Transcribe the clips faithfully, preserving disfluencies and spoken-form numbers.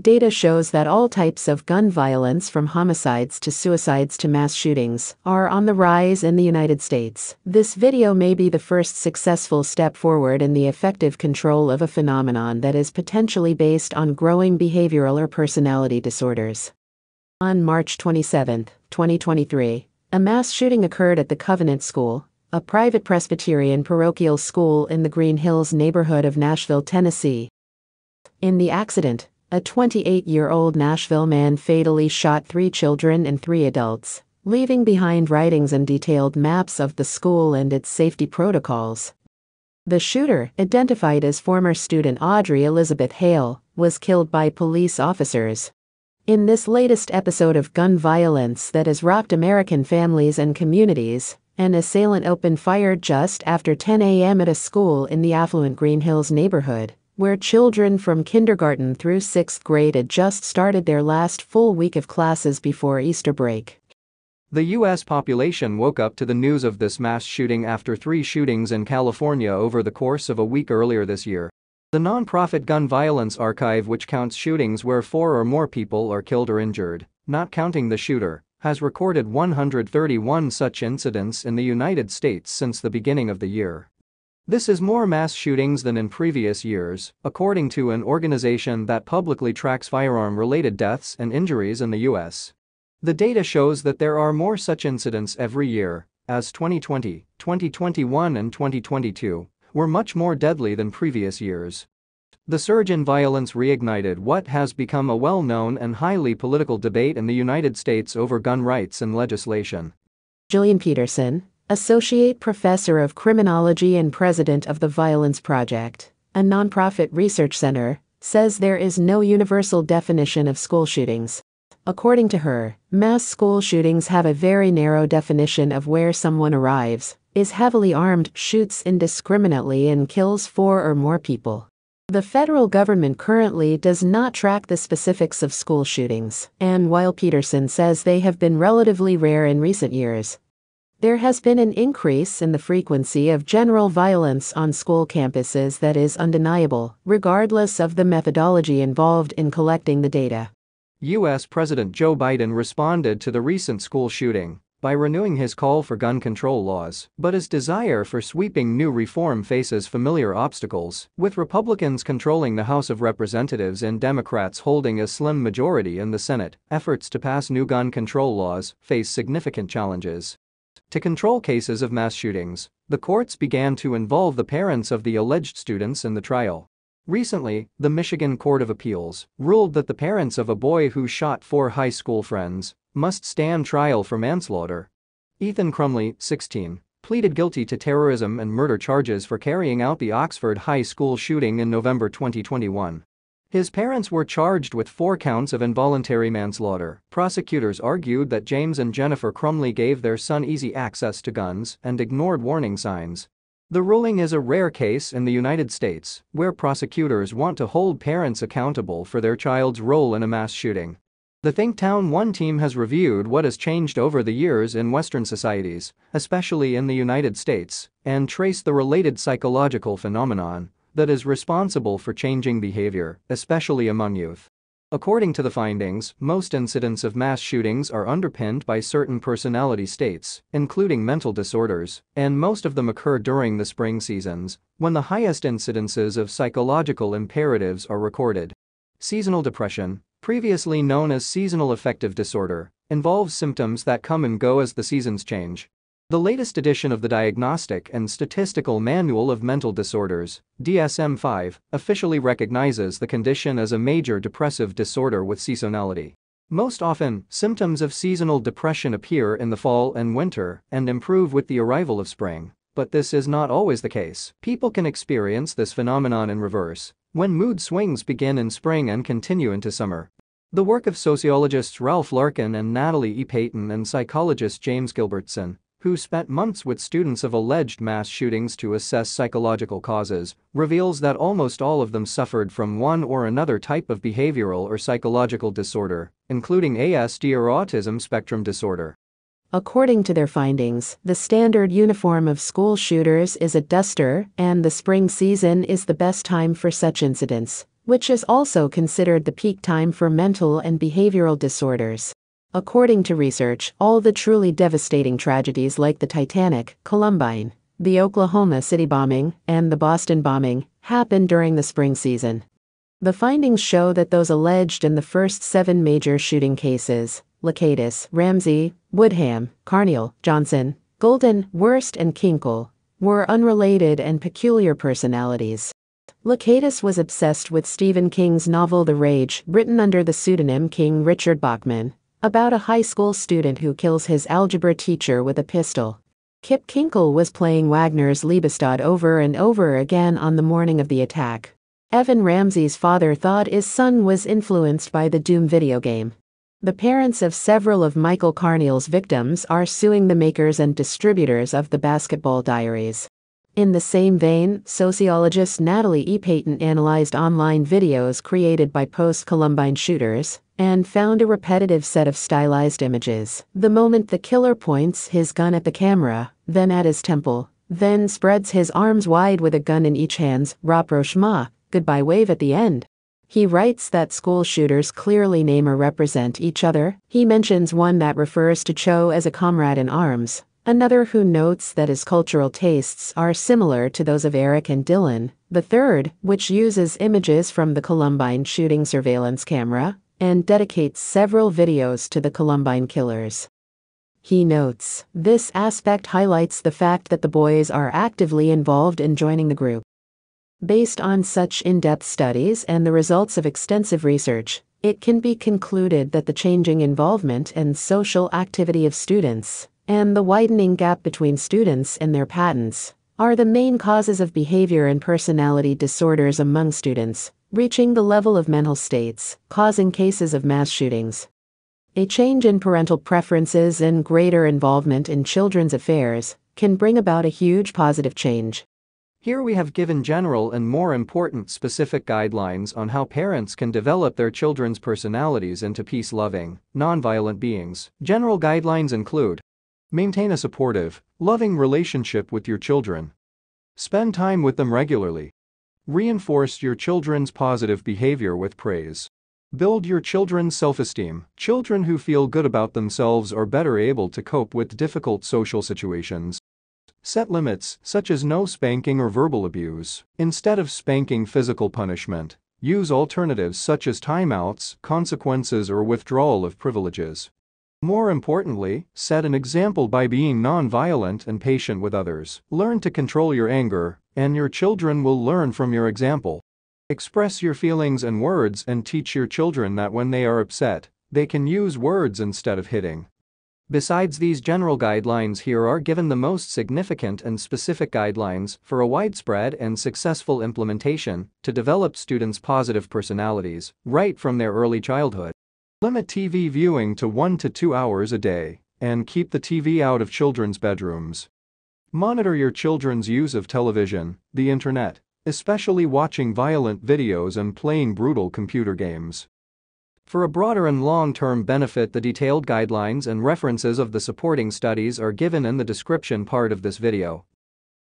Data shows that all types of gun violence, from homicides to suicides to mass shootings, are on the rise in the United States. This video may be the first successful step forward in the effective control of a phenomenon that is potentially based on growing behavioral or personality disorders. On March twenty-seventh, twenty twenty-three, a mass shooting occurred at the Covenant School, a private Presbyterian parochial school in the Green Hills neighborhood of Nashville, Tennessee. In the accident, a twenty-eight-year-old Nashville man fatally shot three children and three adults, leaving behind writings and detailed maps of the school and its safety protocols. The shooter, identified as former student Audrey Elizabeth Hale, was killed by police officers. In this latest episode of gun violence that has rocked American families and communities, an assailant opened fire just after ten a m at a school in the affluent Green Hills neighborhood, where children from kindergarten through sixth grade had just started their last full week of classes before Easter break. The U S population woke up to the news of this mass shooting after three shootings in California over the course of a week earlier this year. The nonprofit Gun Violence Archive, which counts shootings where four or more people are killed or injured, not counting the shooter, has recorded one hundred thirty-one such incidents in the United States since the beginning of the year. This is more mass shootings than in previous years, according to an organization that publicly tracks firearm-related deaths and injuries in the U S The data shows that there are more such incidents every year, as twenty twenty, twenty twenty-one and twenty twenty-two were much more deadly than previous years. The surge in violence reignited what has become a well-known and highly political debate in the United States over gun rights and legislation. Julian Peterson, Associate Professor of Criminology and President of the Violence Project, a nonprofit research center, says there is no universal definition of school shootings. According to her, mass school shootings have a very narrow definition of where someone arrives, is heavily armed, shoots indiscriminately and kills four or more people. The federal government currently does not track the specifics of school shootings, and while Peterson says they have been relatively rare in recent years, there has been an increase in the frequency of general violence on school campuses that is undeniable, regardless of the methodology involved in collecting the data. U S President Joe Biden responded to the recent school shooting by renewing his call for gun control laws, but his desire for sweeping new reform faces familiar obstacles, with Republicans controlling the House of Representatives and Democrats holding a slim majority in the Senate. Efforts to pass new gun control laws face significant challenges. To control cases of mass shootings, the courts began to involve the parents of the alleged students in the trial. Recently, the Michigan Court of Appeals ruled that the parents of a boy who shot four high school friends must stand trial for manslaughter. Ethan Crumbley, sixteen, pleaded guilty to terrorism and murder charges for carrying out the Oxford High School shooting in November twenty twenty-one. His parents were charged with four counts of involuntary manslaughter. Prosecutors argued that James and Jennifer Crumbley gave their son easy access to guns and ignored warning signs. The ruling is a rare case in the United States, where prosecutors want to hold parents accountable for their child's role in a mass shooting. The ThinkTown one team has reviewed what has changed over the years in Western societies, especially in the United States, and traced the related psychological phenomenon that is responsible for changing behavior, especially among youth. According to the findings, most incidents of mass shootings are underpinned by certain personality states, including mental disorders, and most of them occur during the spring seasons, when the highest incidences of psychological imperatives are recorded. Seasonal depression, previously known as seasonal affective disorder, involves symptoms that come and go as the seasons change. The latest edition of the Diagnostic and Statistical Manual of Mental Disorders, D S M five, officially recognizes the condition as a major depressive disorder with seasonality. Most often, symptoms of seasonal depression appear in the fall and winter and improve with the arrival of spring, but this is not always the case. People can experience this phenomenon in reverse, when mood swings begin in spring and continue into summer. The work of sociologists Ralph Larkin and Natalie E. Payton and psychologist James Gilbertson, who spent months with students of alleged mass shootings to assess psychological causes, reveals that almost all of them suffered from one or another type of behavioral or psychological disorder, including A S D or autism spectrum disorder. According to their findings, the standard uniform of school shooters is a duster, and the spring season is the best time for such incidents, which is also considered the peak time for mental and behavioral disorders. According to research, all the truly devastating tragedies like the Titanic, Columbine, the Oklahoma City bombing, and the Boston bombing happened during the spring season. The findings show that those alleged in the first seven major shooting cases, Lacatus, Ramsey, Woodham, Carneal, Johnson, Golden, Worst and Kinkle, were unrelated and peculiar personalities. Lacatus was obsessed with Stephen King's novel The Rage, written under the pseudonym King Richard Bachman, about a high school student who kills his algebra teacher with a pistol. Kip Kinkle was playing Wagner's Liebestod over and over again on the morning of the attack. Evan Ramsey's father thought his son was influenced by the Doom video game. The parents of several of Michael Carneal's victims are suing the makers and distributors of the Basketball Diaries. In the same vein, sociologist Natalie E. Payton analyzed online videos created by post-Columbine shooters and found a repetitive set of stylized images. The moment the killer points his gun at the camera, then at his temple, then spreads his arms wide with a gun in each hand's rapprochement, goodbye wave at the end. He writes that school shooters clearly name or represent each other. He mentions one that refers to Cho as a comrade in arms, another who notes that his cultural tastes are similar to those of Eric and Dylan, the third, which uses images from the Columbine shooting surveillance camera, and dedicates several videos to the Columbine killers. He notes, this aspect highlights the fact that the boys are actively involved in joining the group. Based on such in-depth studies and the results of extensive research, it can be concluded that the changing involvement and social activity of students, and the widening gap between students and their patents, are the main causes of behavior and personality disorders among students, reaching the level of mental states, causing cases of mass shootings. A change in parental preferences and greater involvement in children's affairs can bring about a huge positive change. Here we have given general and more important specific guidelines on how parents can develop their children's personalities into peace-loving, nonviolent beings. General guidelines include: maintain a supportive, loving relationship with your children. Spend time with them regularly. Reinforce your children's positive behavior with praise. Build your children's self-esteem. Children who feel good about themselves are better able to cope with difficult social situations. Set limits, such as no spanking or verbal abuse. Instead of spanking, physical punishment, use alternatives such as timeouts, consequences, or withdrawal of privileges. More importantly, set an example by being nonviolent and patient with others. Learn to control your anger, and your children will learn from your example. Express your feelings in words and teach your children that when they are upset, they can use words instead of hitting. Besides these general guidelines, here are given the most significant and specific guidelines for a widespread and successful implementation to develop students' positive personalities right from their early childhood. Limit T V viewing to one to two hours a day, and keep the T V out of children's bedrooms. Monitor your children's use of television, the internet, especially watching violent videos and playing brutal computer games. For a broader and long-term benefit, the detailed guidelines and references of the supporting studies are given in the description part of this video.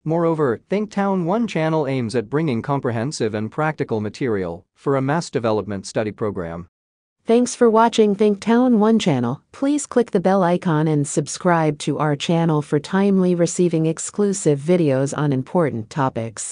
Moreover, ThinkTown one channel aims at bringing comprehensive and practical material for a mass development study program. Thanks for watching ThinkTown one channel. Please click the bell icon and subscribe to our channel for timely receiving exclusive videos on important topics.